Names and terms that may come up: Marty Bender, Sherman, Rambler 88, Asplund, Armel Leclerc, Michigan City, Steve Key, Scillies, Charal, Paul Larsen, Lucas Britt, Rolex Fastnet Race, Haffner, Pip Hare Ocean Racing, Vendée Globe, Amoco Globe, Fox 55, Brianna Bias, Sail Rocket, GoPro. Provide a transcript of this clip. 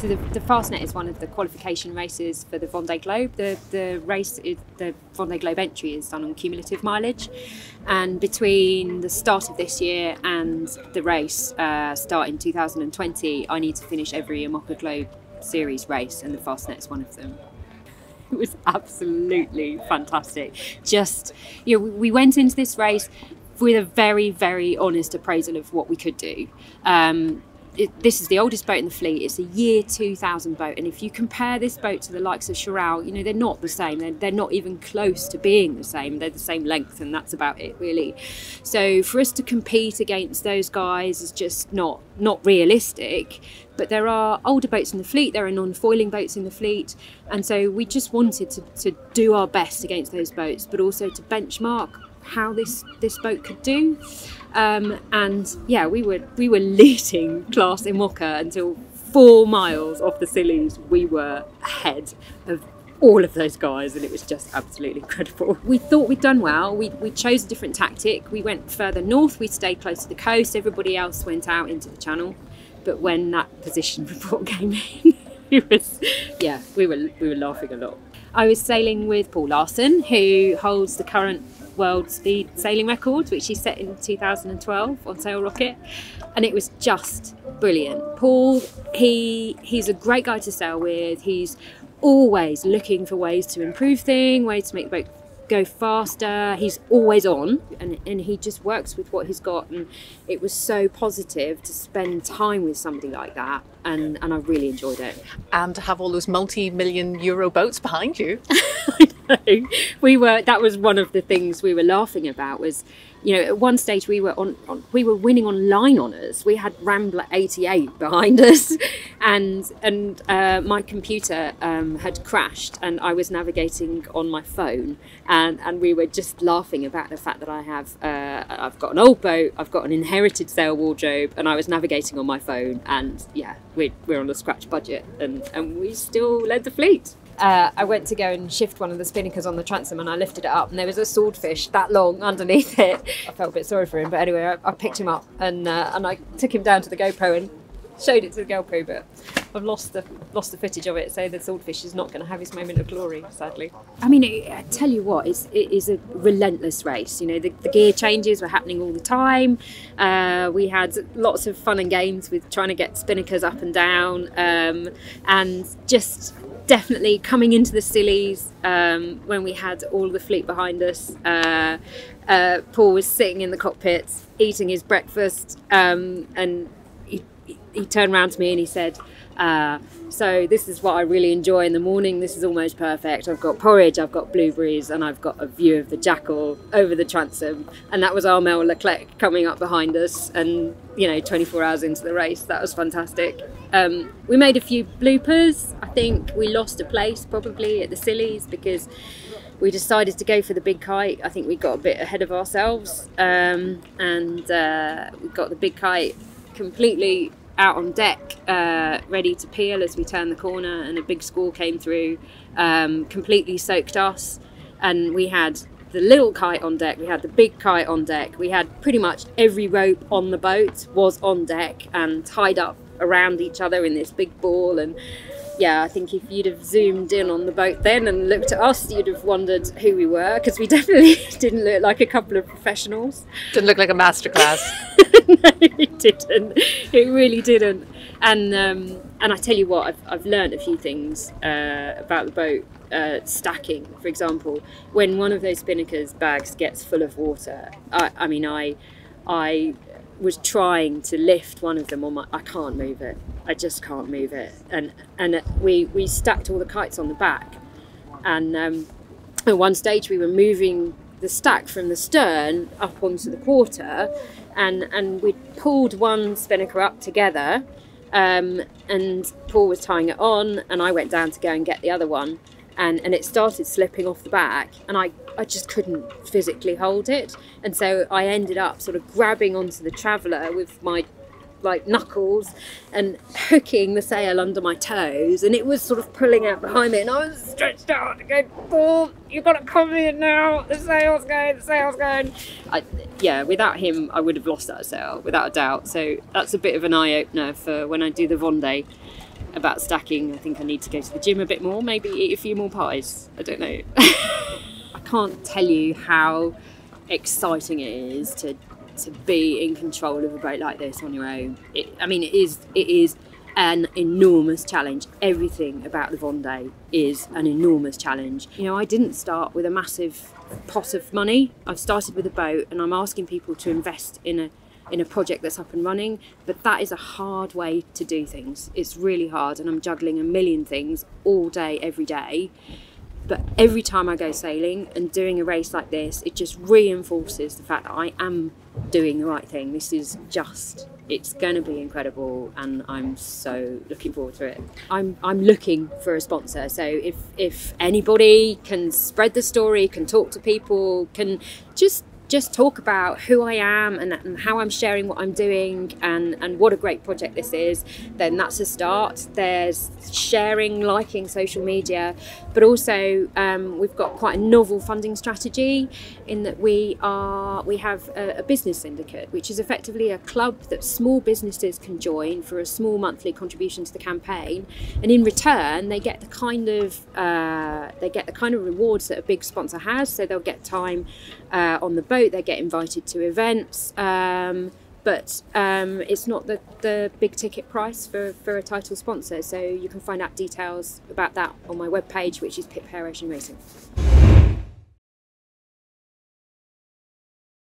So the Fastnet is one of the qualification races for the Vendée Globe. The Vendée Globe entry is done on cumulative mileage, and between the start of this year and the race start in 2020, I need to finish every Amoco Globe series race, and the Fastnet's one of them. It was absolutely fantastic. Just, you know, we went into this race with a very, very honest appraisal of what we could do. This is the oldest boat in the fleet. It's a year 2000 boat, and if you compare this boat to the likes of Charal, you know, they're not the same. They're not even close to being the same. They're the same length, and that's about it, really. So for us to compete against those guys is just not realistic. But there are older boats in the fleet, there are non-foiling boats in the fleet, and so we just wanted to do our best against those boats, but also to benchmark how this boat could do, and yeah, we were leading class Amoco until 4 miles off the Scillies. We were ahead of all of those guys, and it was just absolutely incredible. We thought we'd done well. We chose a different tactic. We went further north. We stayed close to the coast. Everybody else went out into the channel, but when that position report came in, it was, yeah, we were laughing a lot. I was sailing with Paul Larsen, who holds the current world speed sailing record, which he set in 2012 on Sail Rocket, and it was just brilliant. Paul, he's a great guy to sail with. He's always looking for ways to improve things, ways to make the boat go faster. He's always on, and he just works with what he's got, and it was so positive to spend time with somebody like that, and I really enjoyed it. And to have all those multi-million-euro boats behind you. That was one of the things we were laughing about, was, you know, at one stage we were we were winning on line honours. We had Rambler 88 behind us, and my computer had crashed, and I was navigating on my phone, and we were just laughing about the fact that I've got an old boat, I've got an inherited sail wardrobe, and I was navigating on my phone, and yeah, we're on a scratch budget, and we still led the fleet. I went to go and shift one of the spinnakers on the transom, and I lifted it up, and there was a swordfish that long underneath it. I felt a bit sorry for him, but anyway, I picked him up, and I took him down to the GoPro and showed it to the GoPro, but I've lost the footage of it, so the swordfish is not going to have his moment of glory, sadly. I mean, I tell you what, it is a relentless race. You know, the gear changes were happening all the time. We had lots of fun and games with trying to get spinnakers up and down, and just definitely coming into the Scillies when we had all the fleet behind us. Paul was sitting in the cockpit eating his breakfast, and he turned around to me and he said, so this is what I really enjoy in the morning. This is almost perfect. I've got porridge, I've got blueberries, and I've got a view of the jackal over the transom. And that was Armel Leclerc coming up behind us, and, you know, 24 hours into the race, that was fantastic. We made a few bloopers. I think we lost a place probably at the Scillies because we decided to go for the big kite. I think we got a bit ahead of ourselves, and we got the big kite completely out on deck, ready to peel as we turned the corner, and a big squall came through, completely soaked us, and we had the little kite on deck, we had the big kite on deck, we had pretty much every rope on the boat was on deck and tied up around each other in this big ball. And yeah, I think if you'd have zoomed in on the boat then and looked at us, you'd have wondered who we were, because we definitely didn't look like a couple of professionals. Didn't look like a masterclass. No, it didn't. It really didn't. And I tell you what, I've learned a few things about the boat. Stacking, for example, when one of those spinnakers bags gets full of water, I mean, I was trying to lift one of them on my, I can't move it. I just can't move it. And we stacked all the kites on the back. And at one stage we were moving the stack from the stern up onto the quarter, and we pulled one spinnaker up together, and Paul was tying it on, and I went down to go and get the other one, and it started slipping off the back, and I just couldn't physically hold it, and so I ended up sort of grabbing onto the traveller with my like knuckles and hooking the sail under my toes, and it was sort of pulling out behind me, and I was stretched out and going, Paul, you've got to come in now, the sail's going, the sail's going. Yeah, without him I would have lost that sail, without a doubt, so that's a bit of an eye-opener for when I do the Vendée. about stacking. I think I need to go to the gym a bit more, maybe eat a few more pies. I don't know. I can't tell you how exciting it is to be in control of a boat like this on your own. It is an enormous challenge. Everything about the Vendée is an enormous challenge. You know, I didn't start with a massive pot of money. I've started with a boat, and I'm asking people to invest in a project that's up and running, but that is a hard way to do things. It's really hard, and I'm juggling a million things all day, every day. But every time I go sailing and doing a race like this, it just reinforces the fact that I am doing the right thing. This is just, it's going to be incredible, and I'm so looking forward to it. I'm looking for a sponsor, so if anybody can spread the story, can talk to people, can just talk about who I am and how I'm sharing what I'm doing and what a great project this is, then that's a start. There's sharing, liking social media, but also we've got quite a novel funding strategy in that we have a business syndicate, which is effectively a club that small businesses can join for a small monthly contribution to the campaign, and in return they get the kind of rewards that a big sponsor has. So they'll get time on the boat. They get invited to events, but it's not the big ticket price for a title sponsor. So you can find out details about that on my webpage, which is Pip Hare Ocean Racing.